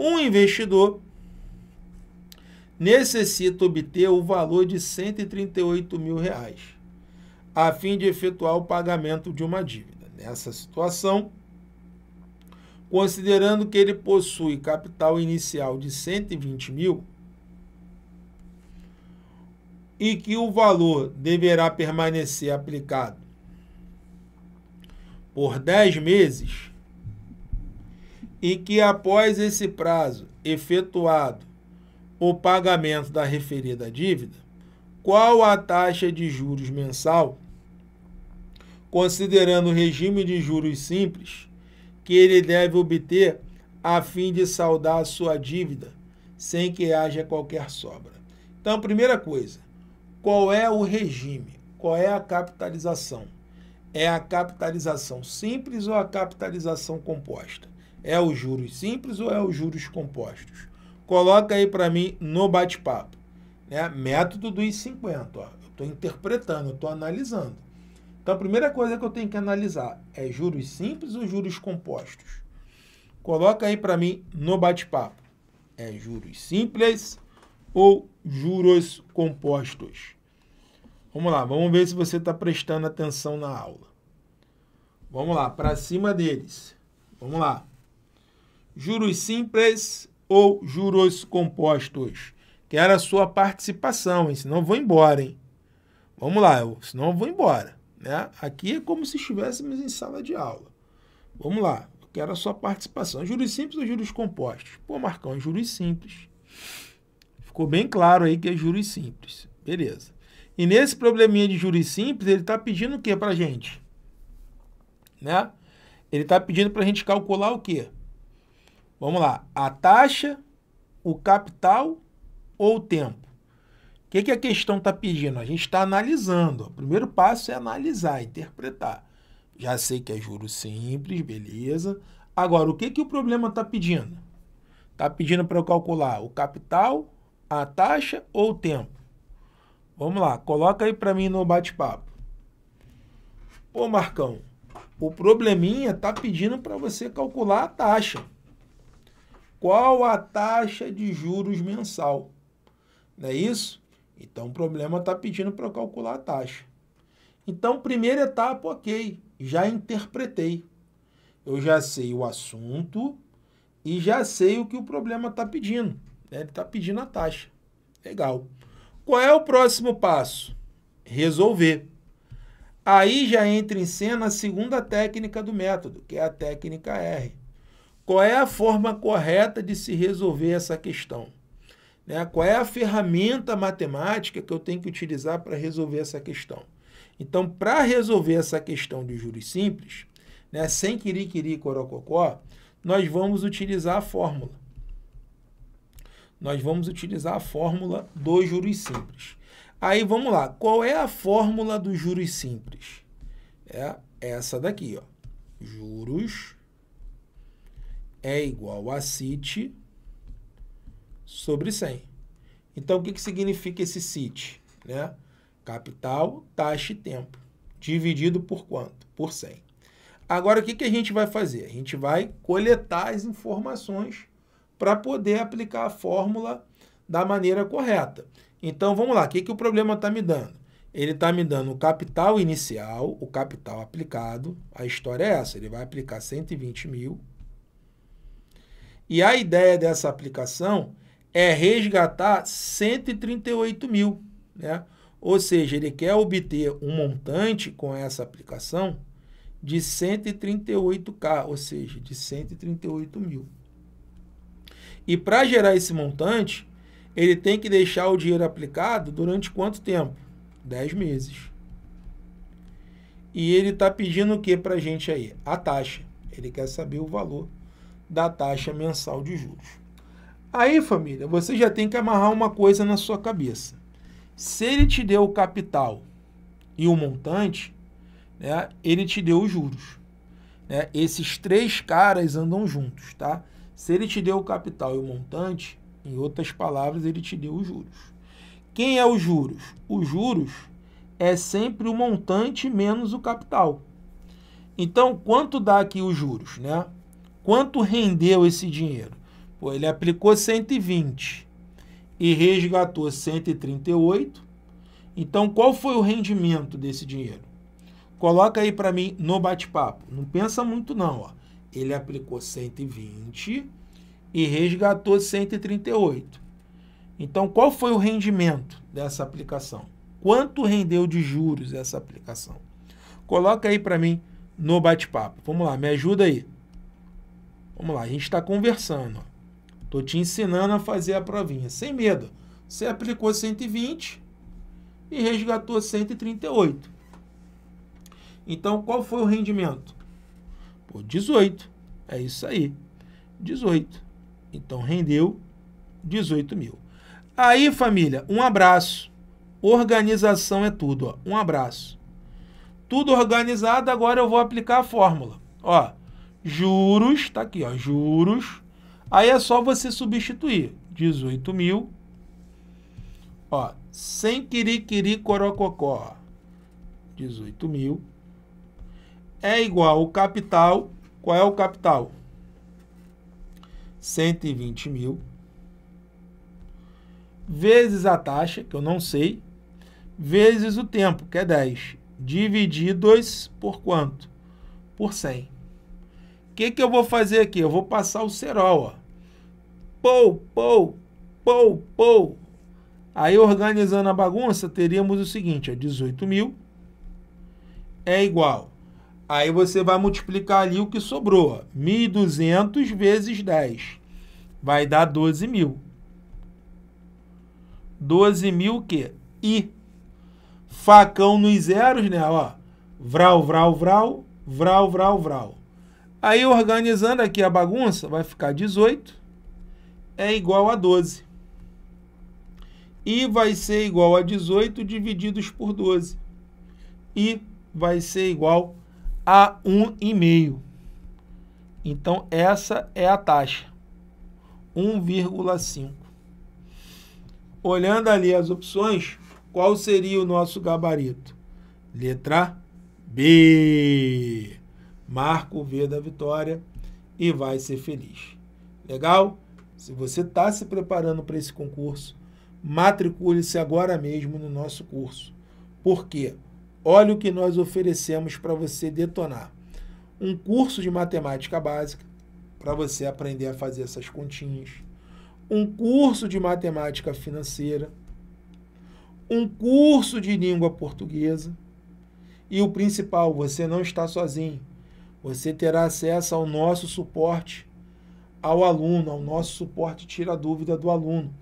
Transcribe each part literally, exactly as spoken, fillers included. Um investidor necessita obter o valor de cento e trinta e oito mil reais a fim de efetuar o pagamento de uma dívida. Nessa situação, considerando que ele possui capital inicial de cento e vinte mil e que o valor deverá permanecer aplicado por dez meses e que após esse prazo efetuado o pagamento da referida dívida, qual a taxa de juros mensal, considerando o regime de juros simples, que ele deve obter a fim de saldar a sua dívida sem que haja qualquer sobra. Então, primeira coisa, qual é o regime? Qual é a capitalização? É a capitalização simples ou a capitalização composta? É os juros simples ou é os juros compostos? Coloca aí para mim no bate-papo, né? Método dos cinquenta, ó. Eu estou interpretando, eu estou analisando. Então, a primeira coisa que eu tenho que analisar é juros simples ou juros compostos? Coloca aí para mim no bate-papo. É juros simples ou juros compostos? Vamos lá, vamos ver se você está prestando atenção na aula. Vamos lá, para cima deles. Vamos lá. Juros simples ou juros compostos? Quero a sua participação, hein? Senão eu vou embora, hein? Vamos lá, eu, senão eu vou embora, né? Aqui é como se estivéssemos em sala de aula. Vamos lá, eu quero a sua participação. Juros simples ou juros compostos? Pô, Marcão, é juros simples. Ficou bem claro aí que é juros simples. Beleza. E nesse probleminha de juros simples, ele está pedindo o quê para a gente? Né? Ele está pedindo para a gente calcular o quê? Vamos lá, a taxa, o capital ou o tempo? O que, que a questão está pedindo? A gente está analisando. O primeiro passo é analisar, interpretar. Já sei que é juros simples, beleza. Agora, o que, que o problema está pedindo? Está pedindo para eu calcular o capital, a taxa ou o tempo? Vamos lá, coloca aí para mim no bate-papo. Pô, Marcão, o probleminha está pedindo para você calcular a taxa. Qual a taxa de juros mensal? Não é isso? Então, o problema está pedindo para eu calcular a taxa. Então, primeira etapa, ok. Já interpretei. Eu já sei o assunto e já sei o que o problema está pedindo. Ele está pedindo a taxa. Legal. Qual é o próximo passo? Resolver. Aí já entra em cena a segunda técnica do método, que é a técnica R. Qual é a forma correta de se resolver essa questão? Né? Qual é a ferramenta matemática que eu tenho que utilizar para resolver essa questão? Então, para resolver essa questão de juros simples, né, sem quiriquiri corococó, nós vamos utilizar a fórmula. Nós vamos utilizar a fórmula dos juros simples. Aí, vamos lá. Qual é a fórmula dos juros simples? É essa daqui, ó. Juros é igual a C I T sobre cem. Então, o que, que significa esse C I T? Né? Capital, taxa e tempo. Dividido por quanto? Por cem. Agora, o que, que a gente vai fazer? A gente vai coletar as informações para poder aplicar a fórmula da maneira correta. Então, vamos lá. O que, que o problema está me dando? Ele está me dando o capital inicial, o capital aplicado. A história é essa. Ele vai aplicar cento e vinte mil. E a ideia dessa aplicação é resgatar cento e trinta e oito mil, né? Ou seja, ele quer obter um montante com essa aplicação de cento e trinta e oito mil, ou seja, de cento e trinta e oito mil. E para gerar esse montante, ele tem que deixar o dinheiro aplicado durante quanto tempo? dez meses. E ele está pedindo o que para a gente aí? A taxa. Ele quer saber o valor da taxa mensal de juros. Aí, família, você já tem que amarrar uma coisa na sua cabeça. Se ele te deu o capital e o montante, né, ele te deu os juros. Né? Esses três caras andam juntos, tá? Se ele te deu o capital e o montante, em outras palavras, ele te deu os juros. Quem é os juros? Os juros é sempre o montante menos o capital. Então, quanto dá aqui os juros, né? Quanto rendeu esse dinheiro? Pô, ele aplicou cento e vinte e resgatou cento e trinta e oito. Então, qual foi o rendimento desse dinheiro? Coloca aí para mim no bate-papo. Não pensa muito não, ó. Ele aplicou cento e vinte e resgatou cento e trinta e oito. Então, qual foi o rendimento dessa aplicação? Quanto rendeu de juros essa aplicação? Coloca aí para mim no bate-papo. Vamos lá, me ajuda aí. Vamos lá, a gente está conversando. Estou te ensinando a fazer a provinha, sem medo. Você aplicou cento e vinte e resgatou cento e trinta e oito. Então, qual foi o rendimento? Pô, dezoito. É isso aí. dezoito. Então, rendeu dezoito mil. Aí, família, um abraço. Organização é tudo, ó. Um abraço. Tudo organizado, agora eu vou aplicar a fórmula. Ó, juros, tá aqui, ó, juros. Aí é só você substituir. dezoito mil. Ó, sem quiriquiri corococó. dezoito mil. É igual o capital. Qual é o capital? cento e vinte mil. Vezes a taxa, que eu não sei. Vezes o tempo, que é dez. Divididos por quanto? Por cem. O que, que eu vou fazer aqui? Eu vou passar o cerol. Ó. Pou, pou, pou, pou. Aí, organizando a bagunça, teríamos o seguinte. Ó, dezoito mil é igual... Aí você vai multiplicar ali o que sobrou. mil e duzentos vezes dez. Vai dar doze mil. doze mil o quê? I. Facão nos zeros, né? Ó. Vral, vral, vral. Vral, vral, vral. Aí organizando aqui a bagunça, vai ficar dezoito. É igual a doze. I vai ser igual a dezoito divididos por doze. I vai ser igual a... a um vírgula cinco. Então, essa é a taxa. um vírgula cinco. Olhando ali as opções, qual seria o nosso gabarito? Letra B. Marca o V da vitória e vai ser feliz. Legal? Se você está se preparando para esse concurso, matricule-se agora mesmo no nosso curso. Por quê? Olha o que nós oferecemos para você detonar. Um curso de matemática básica, para você aprender a fazer essas continhas. Um curso de matemática financeira. Um curso de língua portuguesa. E o principal, você não está sozinho. Você terá acesso ao nosso suporte ao aluno, ao nosso suporte tira dúvida do aluno.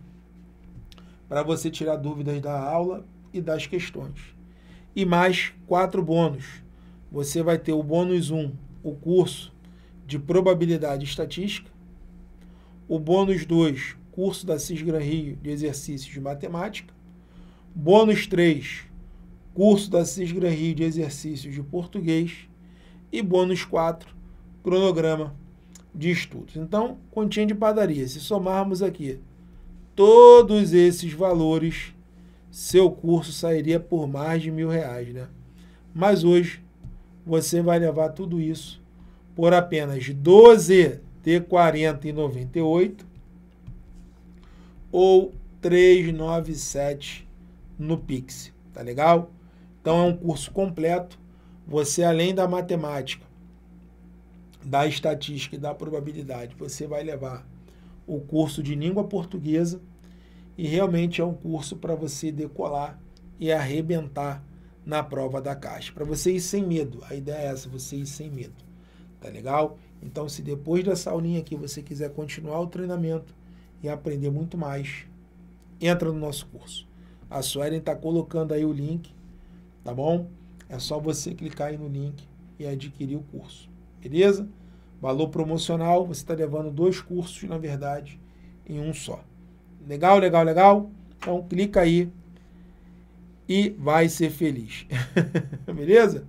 Para você tirar dúvidas da aula e das questões. E mais quatro bônus. Você vai ter o bônus um, o curso de probabilidade e estatística. O bônus dois, curso da CESGRANRIO de exercícios de matemática. Bônus três, curso da CESGRANRIO de exercícios de português. E bônus quatro, cronograma de estudos. Então, continha de padaria. Se somarmos aqui todos esses valores... seu curso sairia por mais de mil reais, né? Mas hoje você vai levar tudo isso por apenas doze de quarenta e noventa e oito ou três nove sete no Pix, tá legal? Então é um curso completo. Você, além da matemática, da estatística e da probabilidade, você vai levar o curso de língua portuguesa. E realmente é um curso para você decolar e arrebentar na prova da Caixa. Para você ir sem medo. A ideia é essa, você ir sem medo. Tá legal? Então, se depois dessa aulinha aqui você quiser continuar o treinamento e aprender muito mais, entra no nosso curso. A Suelen está colocando aí o link, tá bom? É só você clicar aí no link e adquirir o curso. Beleza? Valor promocional, você está levando dois cursos, na verdade, em um só. Legal, legal, legal? Então, clica aí e vai ser feliz. Beleza?